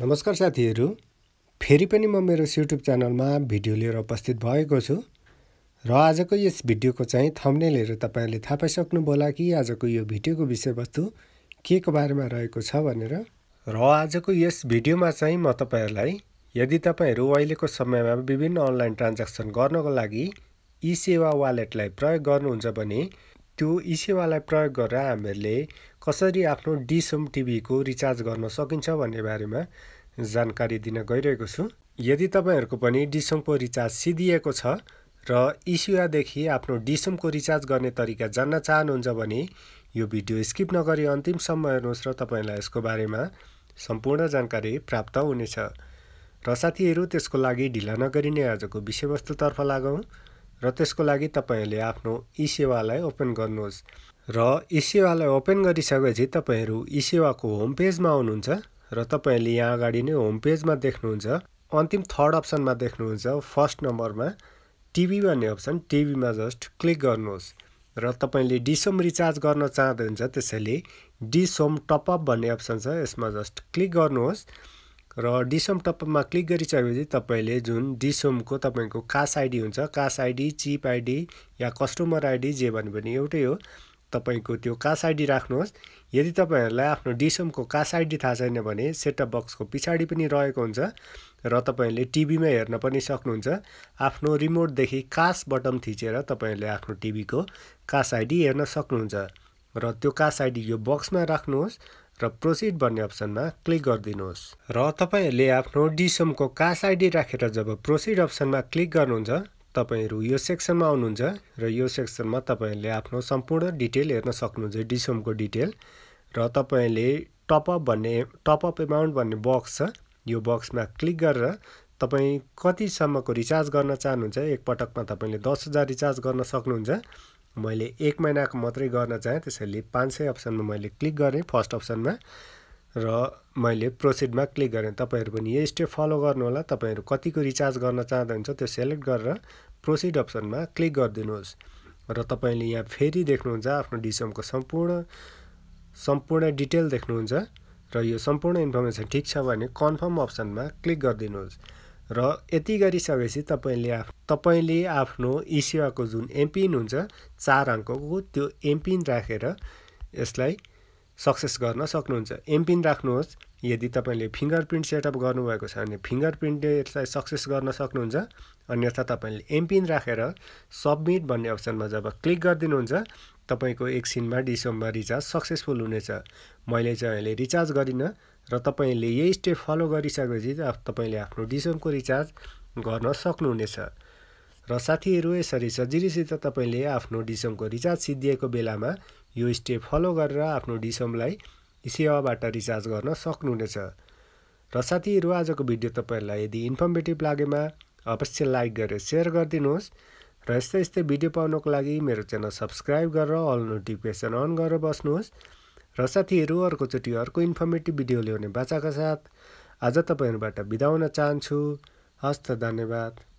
नमस्कार साथीहरु, फेरि पनि म मेरो YouTube च्यानलमा भिडियो लिएर उपस्थित भएको छु र आजको यस भिडियोको चाहिँ थम्बनेल हेरेर तपाईले थाहा पाइसक्नु होला कि आजको यो भिडियोको विषयवस्तु केको बारेमा रहेको छ भनेर। र आजको यस भिडियोमा चाहिँ म तपाईहरुलाई यदि तपाईहरु अहिलेको समयमा विभिन्न अनलाइन ट्रान्ज्याक्सन गर्नको लागि eSewa वालेटलाई प्रयोग गर्नुहुन्छ भने त्यो eSewaलाई प्रयोग गरेर हामीले कसरी आफ्नो डिशहोम टिभीको रिचार्ज गर्न सकिन्छ भन्ने बारेमा जानकारी दिन गइरहेको छु। यदि तपाईहरुको पनि डिशहोमको रिचार्ज सिधिएको छ र eSewa देखि आफ्नो डिशहोमको रिचार्ज गर्ने तरिका जान्न चाहनुहुन्छ भने यो भिडियो स्किप नगरी अन्तिम सम्म हेर्नुहोस् र तपाईलाई यसको बारेमा सम्पूर्ण जानकारी प्राप्त हुनेछ। र साथीहरु, त्यसको लागि ढिला नगरिने आजको विषयवस्तुतर्फ लागौं र त्यसको लागि तपाईले आफ्नो eSewaलाई ओपन गर्नुहोस् र eSewaलाई ओपन गरिसकेपछि तपाईहरु eSewaको होम पेजमा आउनुहुन्छ र तपाईले यहाँ अगाडि नै होम पेजमा देख्नुहुन्छ, अन्तिम थर्ड अप्सनमा देख्नुहुन्छ फर्स्ट नम्बरमा टिभी भन्ने अप्सन, टिभीमा जस्ट क्लिक गर्नुहोस् र तपाईले डिशहोम रिचार्ज गर्न चाहनुहुन्छ त्यसैले डिशहोम टप अप भन्ने अप्सन छ, यसमा जस्ट क्लिक गर्नुहोस् र डिशहोम टपअपमा क्लिक गरिसकेपछि तपाईले जुन डिशहोमको तपाईको कास आईडी हुन्छ, कास आईडी, चिप आईडी या कस्टमर आईडी जे भने पनि एउटै हो, तपाईको त्यो कास आईडी राख्नुहोस्। यदि तपाईहरुलाई आफ्नो डिशहोमको कास आईडी थाहा छैन भने सेटअप बक्सको पछाडी पनि रहेको हुन्छ र तपाईले टिभीमा हेर्न पनि सक्नुहुन्छ। आफ्नो रिमोट देखि कास बटन थिचेर तपाईले आफ्नो टिभीको कास आईडी हेर्न सक्नुहुन्छ र त्यो कास आईडी यो बक्समा राख्नुहोस् र प्रोसिड भन्ने अप्सनमा क्लिक गर्दिनुहोस् र तपाईहरुले आफ्नो डिशहोमको कास आईडी राखेर जब प्रोसिड अप्सनमा क्लिक गर्नुहुन्छ तपाईहरु यो सेक्सनमा आउनुहुन्छ र यो सेक्सनमा तपाईहरुले आफ्नो सम्पूर्ण डिटेल हेर्न सक्नुहुन्छ, डिशहोमको डिटेल र तपाईहरुले टप अप अमाउन्ट भन्ने बक्स छ, यो बक्समा क्लिक गरेर तपाई कति सम्मको रिचार्ज गर्न चाहनुहुन्छ। एक पटकमा तपाईले 10,000 रिचार्ज गर्न सक्नुहुन्छ। मैले एक महिनाको मात्रै गर्न चाहे त्यसैले 500 अप्सनमा मैले क्लिक गरे फर्स्ट अप्सनमा र मैले प्रोसिडमा क्लिक गरे। तपाईहरु पनि यो स्टेप फलो गर्नु होला, तपाईहरु कतिको रिचार्ज गर्न चाहनुहुन्छ त्यो सिलेक्ट गरेर प्रोसिड अप्सनमा क्लिक गर्दिनुहोस् र तपाईले यहाँ फेरि देख्नुहुन्छ आफ्नो डिशहोमको सम्पूर्ण डिटेल देख्नुहुन्छ र यो सम्पूर्ण इन्फर्मेसन ठीक छ भने कन्फर्म अप्सनमा क्लिक गरिदिनुहोस् र यति गरिसकेपछि तपाईले आफ्नो eSewaको जुन एमपिन हुन्छ 4 अंकको त्यो एमपिन राखेर यसलाई सक्सेस गर्न सक्नुहुन्छ। एमपिन राख्नुहोस्। यदि तपाईले फिंगरप्रिन्ट सेटअप गर्नुभएको छ भने फिंगरप्रिन्टले यसलाई सक्सेस गर्न सक्नुहुन्छ, अन्यथा तपाईले एमपिन राखेर सबमिट भन्ने अप्सनमा जब क्लिक गर्दिनुहुन्छ तपाईको एकछिनमा डिशहोममा रिचार्ज सक्सेसफुल हुनेछ। मैले चाहिँ अहिले रिचार्ज गरिन र तपाईले यही स्टेप फलो गरिसकेपछि तपाईले आफ्नो डिशहोमको रिचार्ज गर्न सक्नुहुनेछ। र साथीहरु, यसरी सजिलैसित तपाईले आफ्नो डिशहोमको रिचार्ज सिधिएको बेलामा यो स्टेप फलो गरेर आफ्नो डिशहोमलाई eSewaबाट रिचार्ज गर्न सक्नुहुनेछ। र साथीहरु, आजको भिडियो तपाईलाई यदि इन्फर्मेटिभ लागेमा अवश्य लाइक गरेर शेयर गर्दिनुहोस् र यस्तै यस्तै भिडियो पाउनको लागि मेरो च्यानल सब्स्क्राइब गरेर अल नोटिफिकेसन अन गरेर बस्नुहोस्। र साथीहरु, अर्कोचोटी अर्को इन्फर्मेटिभ भिडियो ल्याउने बाचाका साथ आज तपाईहरुबाट बिदा हुन चाहन्छु। हस्त, धन्यवाद।